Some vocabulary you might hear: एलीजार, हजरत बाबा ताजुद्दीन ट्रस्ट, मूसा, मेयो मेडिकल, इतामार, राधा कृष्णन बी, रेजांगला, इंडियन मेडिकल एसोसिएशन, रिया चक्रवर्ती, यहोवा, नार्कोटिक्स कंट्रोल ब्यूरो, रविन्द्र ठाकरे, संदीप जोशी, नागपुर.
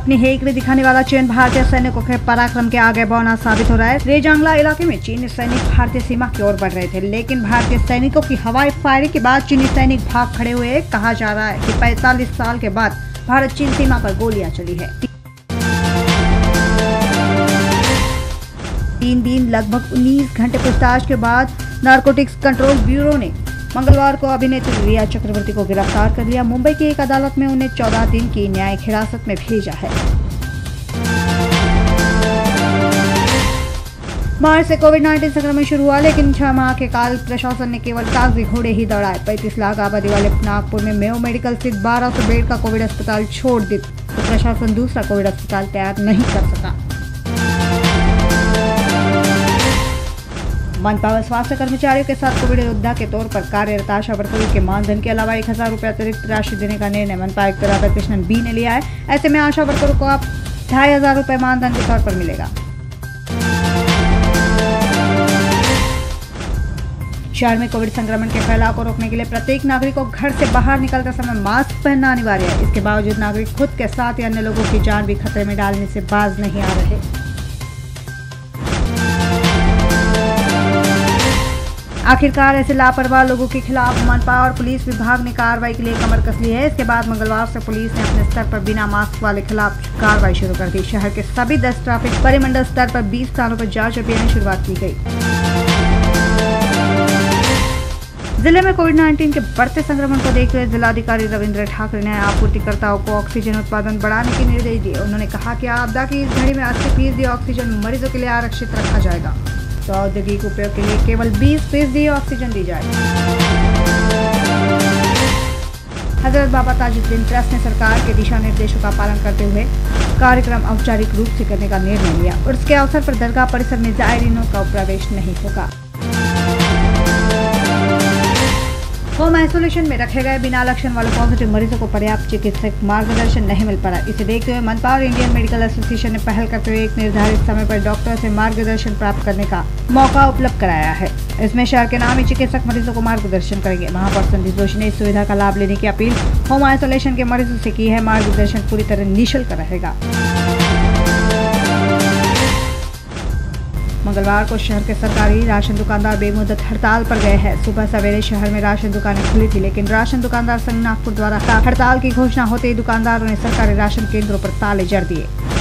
अपनी हेकड़ी दिखाने वाला चीन भारतीय सैनिकों के पराक्रम के आगे बौना साबित हो रहा है। रेजांगला इलाके में चीनी सैनिक भारतीय सीमा की ओर बढ़ रहे थे, लेकिन भारतीय सैनिकों की हवाई फायरिंग के बाद चीनी सैनिक भाग खड़े हुए। कहा जा रहा है कि 45 साल के बाद भारत चीन सीमा पर गोलियां चली है। 3 दिन लगभग 19 घंटे पूछताछ के बाद नार्कोटिक्स कंट्रोल ब्यूरो ने मंगलवार को अभिनेत्री रिया चक्रवर्ती को गिरफ्तार कर लिया। मुंबई की एक अदालत में उन्हें 14 दिन की न्यायिक हिरासत में भेजा है। मार्च से कोविड-19 संक्रमण शुरू हुआ, लेकिन 6 माह के काल प्रशासन ने केवल कागजी घोड़े ही दौड़ाए। 35 लाख आबादी वाले नागपुर में मेयो मेडिकल स्थित 1200 बेड का कोविड अस्पताल छोड़ दिया तो प्रशासन दूसरा कोविड अस्पताल तैयार नहीं कर सका। मनपा व स्वास्थ्य कर्मचारियों के साथ कोविड योद्धा के तौर पर कार्यरत आशा वर्करों के मानधन के अलावा ₹1000 अतिरिक्त राशि देने का निर्णय मनपा आयुक्त राधा कृष्णन बी ने लिया है। ऐसे में आशा वर्करों को अब ₹2500 मानधन के तौर पर मिलेगा। शहर में कोविड संक्रमण के फैलाव को रोकने के लिए प्रत्येक नागरिक को घर से बाहर निकलते समय मास्क पहनना अनिवार्य है। इसके बावजूद नागरिक खुद के साथ या अन्य लोगों की जान भी खतरे में डालने से बाज नहीं आ रहे। आखिरकार ऐसे लापरवाह लोगों के खिलाफ मनपा और पुलिस विभाग ने कार्रवाई के लिए कमर कस ली है। इसके बाद मंगलवार से पुलिस ने अपने स्तर पर बिना मास्क वाले खिलाफ कार्रवाई शुरू कर दी। शहर के सभी 10 ट्रैफिक परिमंडल स्तर पर 20 थानों पर जांच अभियान की शुरुआत की गई। जिले में कोविड-19 के बढ़ते संक्रमण को देखते हुए जिलाधिकारी रविन्द्र ठाकरे ने आपूर्तिकर्ताओं को ऑक्सीजन उत्पादन बढ़ाने के निर्देश दिए। उन्होंने कहा कि आपदा की इस घड़ी में 80% ऑक्सीजन मरीजों के लिए आरक्षित रखा जाएगा तो औद्योगिक उपयोग के लिए केवल 20% ऑक्सीजन दी जाएगी। हजरत बाबा ताजुद्दीन ट्रस्ट ने सरकार के दिशा निर्देशों का पालन करते हुए कार्यक्रम औपचारिक रूप से करने का निर्णय लिया और इसके अवसर पर दरगाह परिसर में जायरीनों का प्रवेश नहीं होगा। होम आइसोलेशन में रखे गए बिना लक्षण वाले पॉजिटिव मरीजों को पर्याप्त चिकित्सक मार्गदर्शन नहीं मिल पा रहा। इसे देखते हुए मनपा और इंडियन मेडिकल एसोसिएशन ने पहल करते हुए एक निर्धारित समय पर डॉक्टर से मार्गदर्शन प्राप्त करने का मौका उपलब्ध कराया है। इसमें शहर के नामी चिकित्सक मरीजों को मार्गदर्शन करेंगे। महापौर संदीप जोशी ने इस सुविधा का लाभ लेने की अपील होम आइसोलेशन के मरीजों से की है। मार्गदर्शन पूरी तरह निःशुल्क रहेगा। मंगलवार को शहर के सरकारी राशन दुकानदार बेमुदत हड़ताल पर गए हैं। सुबह सवेरे शहर में राशन दुकानें खुली थी, लेकिन राशन दुकानदार संघ नागपुर द्वारा हड़ताल की घोषणा होते ही दुकानदारों ने सरकारी राशन केंद्रों पर ताले जड़ दिए।